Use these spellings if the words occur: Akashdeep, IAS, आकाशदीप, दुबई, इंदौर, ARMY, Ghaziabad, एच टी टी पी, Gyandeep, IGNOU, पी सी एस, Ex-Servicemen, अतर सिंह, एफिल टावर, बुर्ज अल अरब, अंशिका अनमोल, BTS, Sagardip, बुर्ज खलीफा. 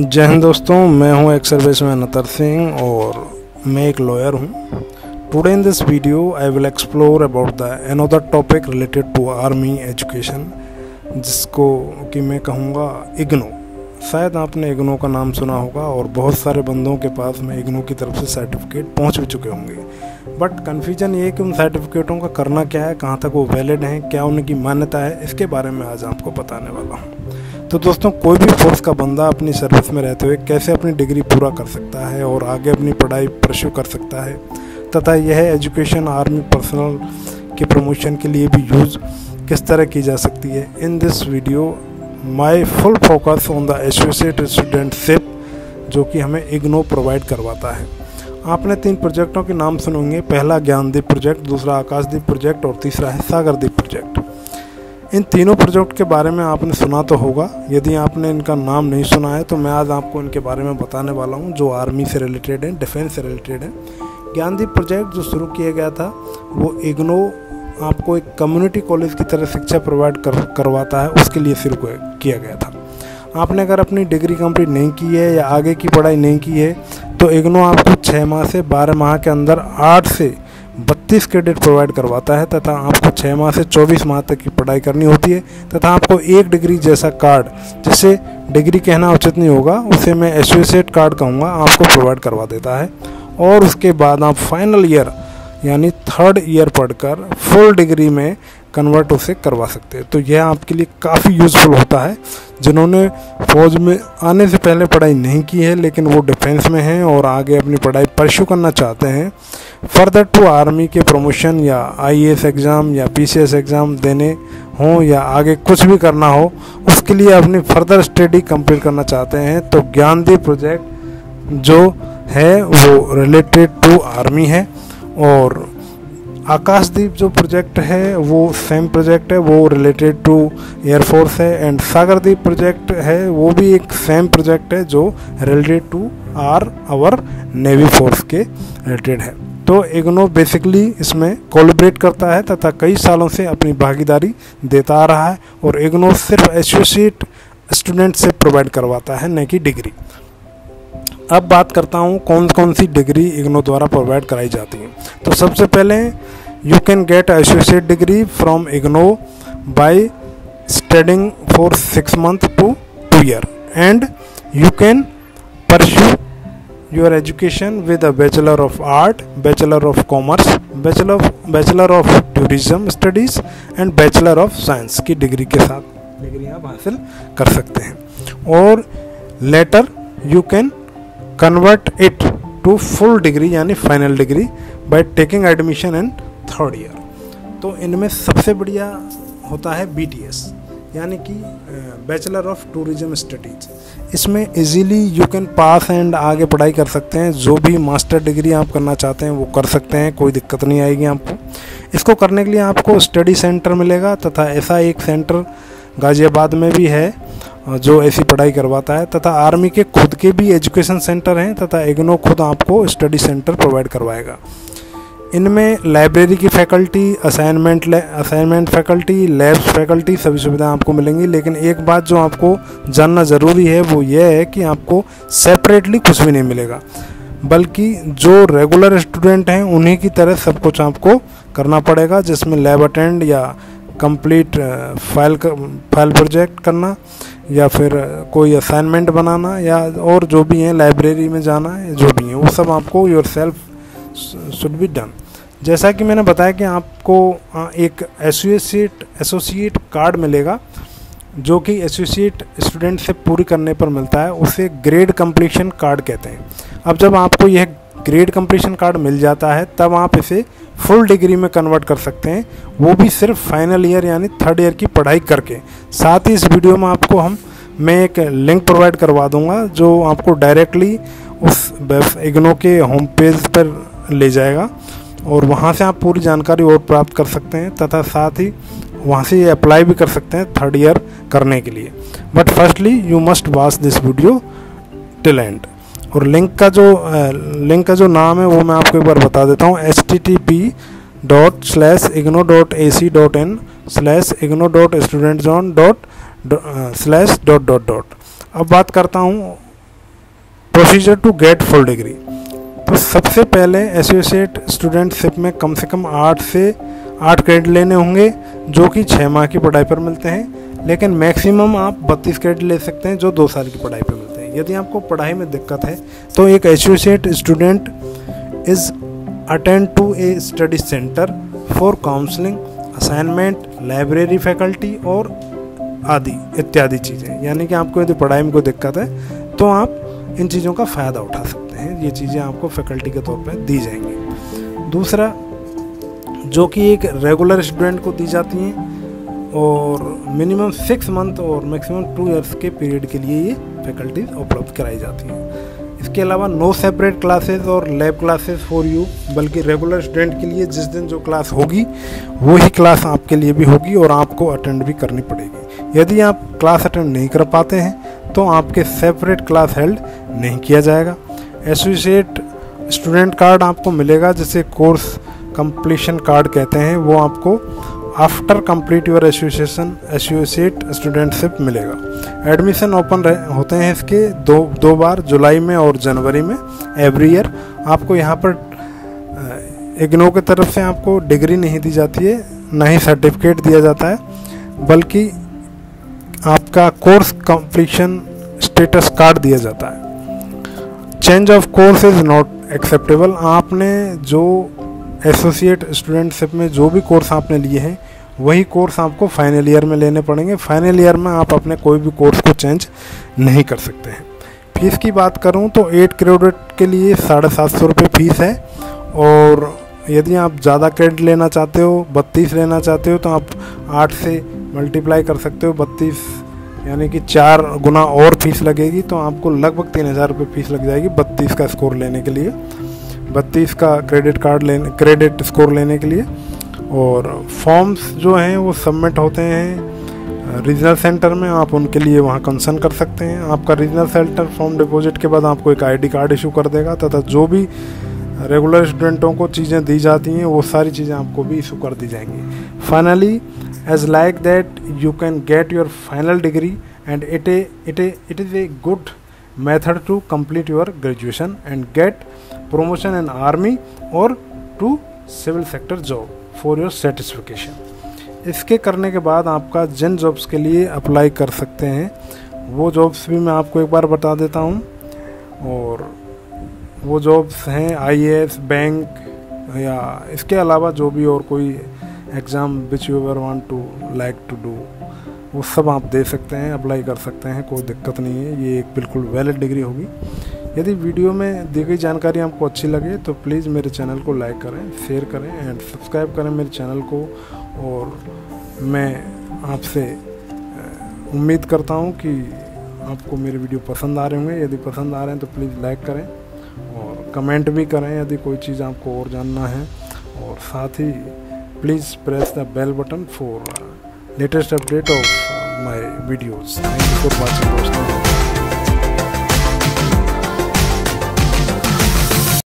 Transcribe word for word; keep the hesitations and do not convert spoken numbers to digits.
जय हिंद दोस्तों, मैं हूं एक्स सर्विसमैन अतर सिंह और मैं एक लॉयर हूं। Today in this video I will explore about the another topic related to army education, जिसको कि मैं कहूँगा इग्नो। शायद आपने इग्नो का नाम सुना होगा और बहुत सारे बंदों के पास में इग्नो की तरफ से सर्टिफिकेट पहुँच भी चुके होंगे, बट कन्फ्यूजन ये कि उन सर्टिफिकेटों का करना क्या है, कहाँ तक वो वैलिड हैं, क्या उनकी मान्यता है, इसके बारे में आज आपको बताने वाला हूँ। तो दोस्तों, कोई भी फोर्स का बंदा अपनी सर्विस में रहते हुए कैसे अपनी डिग्री पूरा कर सकता है और आगे अपनी पढ़ाई परस्यू कर सकता है, तथा यह एजुकेशन आर्मी पर्सनल के प्रमोशन के लिए भी यूज़ किस तरह की जा सकती है। In this video my full focus on the associate studentship जो कि हमें इग्नो प्रोवाइड करवाता है। आपने तीन प्रोजेक्टों के नाम सुने होंगे, पहला ज्ञानदीप प्रोजेक्ट, दूसरा आकाशदीप प्रोजेक्ट और तीसरा है सागरदीप प्रोजेक्ट। इन तीनों प्रोजेक्ट के बारे में आपने सुना तो होगा, यदि आपने इनका नाम नहीं सुना है तो मैं आज आपको इनके बारे में बताने वाला हूं, जो आर्मी से रिलेटेड है, डिफेंस से रिलेटेड है। ज्ञानदीप प्रोजेक्ट जो शुरू किया गया था वो इग्नो आपको एक कम्युनिटी कॉलेज की तरह शिक्षा प्रोवाइड कर, करवाता है, उसके लिए शुरू किया गया था। आपने अगर अपनी डिग्री कंप्लीट नहीं की है या आगे की पढ़ाई नहीं की है तो इग्नो आपको छः माह से बारह माह के अंदर आठ से बत्तीस क्रेडिट प्रोवाइड करवाता है, तथा आपको छः माह से चौबीस माह तक की पढ़ाई करनी होती है, तथा आपको एक डिग्री जैसा कार्ड, जिसे डिग्री कहना उचित नहीं होगा, उसे मैं एसोसिएट कार्ड कहूँगा, आपको प्रोवाइड करवा देता है। और उसके बाद आप फाइनल ईयर यानी थर्ड ईयर पढ़कर फुल डिग्री में कन्वर्ट उसे करवा सकते हैं। तो यह आपके लिए काफ़ी यूज़फुल होता है। जिन्होंने फौज में आने से पहले पढ़ाई नहीं की है लेकिन वो डिफेंस में हैं और आगे अपनी पढ़ाई परस्यू करना चाहते हैं, फर्दर टू आर्मी के प्रमोशन या आई ए एस एग्ज़ाम या पी सी एस एग्ज़ाम देने हों या आगे कुछ भी करना हो, उसके लिए अपनी फर्दर स्टडी कंप्लीट करना चाहते हैं तो ज्ञानदीप प्रोजेक्ट जो है वो रिलेटेड टू आर्मी है। और आकाशदीप जो प्रोजेक्ट है वो सेम प्रोजेक्ट है, वो रिलेटेड टू एयरफोर्स है। एंड सागरदीप प्रोजेक्ट है वो भी एक सेम प्रोजेक्ट है जो related to are our navy force के रिलेटेड है। तो इग्नो बेसिकली इसमें कोलैबोरेट करता है तथा कई सालों से अपनी भागीदारी देता आ रहा है, और इग्नो सिर्फ एसोसिएट स्टूडेंट से प्रोवाइड करवाता है, न कि डिग्री। अब बात करता हूँ कौन कौन सी डिग्री इग्नो द्वारा प्रोवाइड कराई जाती है। तो सबसे पहले you can get associate degree from IGNOU by studying for six month to two year, and you can pursue your education with a bachelor of art, bachelor of commerce, bachelor bachelor of tourism studies and bachelor of science की degree के साथ degree आप हासिल कर सकते हैं। और later you can convert it to full degree यानी final degree by taking admission in third year. तो इनमें सबसे बढ़िया होता है बी टी एस यानी कि बैचलर ऑफ टूरिज्म स्टडीज। इसमें easily you can pass and आगे पढ़ाई कर सकते हैं, जो भी मास्टर डिग्री आप करना चाहते हैं वो कर सकते हैं, कोई दिक्कत नहीं आएगी आपको। इसको करने के लिए आपको स्टडी सेंटर मिलेगा, तथा ऐसा एक सेंटर गाजियाबाद में भी है जो ऐसी पढ़ाई करवाता है, तथा आर्मी के खुद के भी एजुकेशन सेंटर हैं, तथा इग्नो खुद आपको स्टडी सेंटर प्रोवाइड करवाएगा। इनमें लाइब्रेरी की faculty, assignment assignment faculty, labs faculty, सभी सुविधाएं आपको मिलेंगी। लेकिन एक बात जो आपको जानना ज़रूरी है वो ये है कि आपको सेपरेटली कुछ भी नहीं मिलेगा, बल्कि जो रेगुलर स्टूडेंट हैं उन्हीं की तरह सब कुछ आपको करना पड़ेगा, जिसमें लैब अटेंड या कंप्लीट फाइल फाइल प्रोजेक्ट करना या फिर कोई असाइनमेंट बनाना या और जो भी हैं लाइब्रेरी में जाना, जो भी हैं वो सब आपको your self should be done. जैसा कि मैंने बताया कि आपको एक एसोसिएट एसोसिएट कार्ड मिलेगा जो कि एसोसिएट स्टूडेंट से पूरी करने पर मिलता है, उसे ग्रेड कंप्लीशन कार्ड कहते हैं। अब जब आपको यह ग्रेड कंप्लीशन कार्ड मिल जाता है तब आप इसे फुल डिग्री में कन्वर्ट कर सकते हैं, वो भी सिर्फ फाइनल ईयर यानी थर्ड ईयर की पढ़ाई करके। साथ ही इस वीडियो में आपको हम मैं एक लिंक प्रोवाइड करवा दूंगा जो आपको डायरेक्टली उस इग्नो के होम पेज पर ले जाएगा, और वहां से आप पूरी जानकारी और प्राप्त कर सकते हैं, तथा साथ ही वहाँ से ये अप्लाई भी कर सकते हैं थर्ड ईयर करने के लिए। But firstly you must watch this video till end. और लिंक का जो लिंक का जो नाम है वो मैं आपको एक बार बता देता हूँ, एच टी टी पी dot slash IGNOU dot A C dot in slash IGNOU dot student zone dot slash dot dot dot. अब बात करता हूँ procedure to get full degree. तो सबसे पहले एसोसिएट स्टूडेंटशिप में कम से कम आठ से आठ क्रेडिट लेने होंगे जो कि छः माह की पढ़ाई पर मिलते हैं, लेकिन मैक्सिमम आप बत्तीस क्रेडिट ले सकते हैं जो दो साल की पढ़ाई पर मिलते हैं। यदि आपको पढ़ाई में दिक्कत है तो एक associate student is attend to a study centre for counselling, assignment, library faculty और आदि इत्यादि चीज़ें। यानी कि आपको यदि पढ़ाई में कोई दिक्कत है तो आप इन चीज़ों का फ़ायदा उठा सकते हैं, ये चीज़ें आपको फैकल्टी के तौर पर दी जाएंगी। दूसरा जो कि एक रेगुलर स्टूडेंट को दी जाती हैं और मिनिमम सिक्स मंथ और मैक्सिमम टू इयर्स के पीरियड के लिए ये फैकल्टीज उपलब्ध कराई जाती हैं। इसके अलावा नो सेपरेट क्लासेस और लैब क्लासेस फॉर यू, बल्कि रेगुलर स्टूडेंट के लिए जिस दिन जो क्लास होगी वही क्लास आपके लिए भी होगी और आपको अटेंड भी करनी पड़ेगी। यदि आप क्लास अटेंड नहीं कर पाते हैं तो आपके सेपरेट क्लास हेल्ड नहीं किया जाएगा। एसोसिएट स्टूडेंट कार्ड आपको मिलेगा जिसे कोर्स कंप्लीशन कार्ड कहते हैं, वो आपको after complete your association associate studentship मिलेगा। एडमिशन ओपन होते हैं इसके दो दो बार, जुलाई में और जनवरी में एवरी ईयर। आपको यहाँ पर इग्नो की तरफ से आपको डिग्री नहीं दी जाती है, ना ही सर्टिफिकेट दिया जाता है, बल्कि आपका कोर्स कंप्लीशन स्टेटस कार्ड दिया जाता है। Change of course is not acceptable. आपने जो एसोसिएट स्टूडेंटशिप में जो भी कोर्स आपने लिए हैं वही कोर्स आपको फाइनल ईयर में लेने पड़ेंगे। फाइनल ईयर में आप अपने कोई भी कोर्स को चेंज नहीं कर सकते हैं। फीस की बात करूं तो एट क्रेडिट के लिए साढ़े सात सौ रुपये फीस है, और यदि आप ज़्यादा क्रेडिट लेना चाहते हो, बत्तीस लेना चाहते हो, तो आप आठ से मल्टीप्लाई कर सकते हो। बत्तीस यानी कि चार गुना और फीस लगेगी, तो आपको लगभग तीन हज़ार रुपये फीस लग जाएगी बत्तीस का स्कोर लेने के लिए, बत्तीस का क्रेडिट कार्ड लेने क्रेडिट स्कोर लेने के लिए। और फॉर्म्स जो हैं वो सबमिट होते हैं रीजनल सेंटर में, आप उनके लिए वहाँ कंसर्न कर सकते हैं। आपका रीजनल सेंटर फॉर्म डिपॉजिट के बाद आपको एक आईडी कार्ड इशू कर देगा, तथा जो भी रेगुलर स्टूडेंटों को चीज़ें दी जाती हैं वो सारी चीज़ें आपको भी इशू कर दी जाएंगी। Finally as like that you can get your final degree and it a it a it is a good method to complete your graduation and get promotion in army और to civil sector job for your satisfaction। इसके करने के बाद आपका जिन jobs के लिए apply कर सकते हैं वो जॉब्स भी मैं आपको एक बार बता देता हूँ। और वो जॉब्स हैं आई ए एस, बैंक, या इसके अलावा जो भी और कोई exam which you ever want to like to do, वो सब आप दे सकते हैं, अप्लाई कर सकते हैं, कोई दिक्कत नहीं है। ये एक बिल्कुल वैलिड डिग्री होगी। यदि वीडियो में दी गई जानकारी आपको अच्छी लगे तो प्लीज़ मेरे चैनल को लाइक करें, शेयर करें एंड सब्सक्राइब करें मेरे चैनल को। और मैं आपसे उम्मीद करता हूं कि आपको मेरे वीडियो पसंद आ रहे होंगे। यदि पसंद आ रहे हैं तो प्लीज़ लाइक करें और कमेंट भी करें यदि कोई चीज़ आपको और जानना है। और साथ ही please press the bell button for latest update of my videos. Thank you for watching दोस्तों।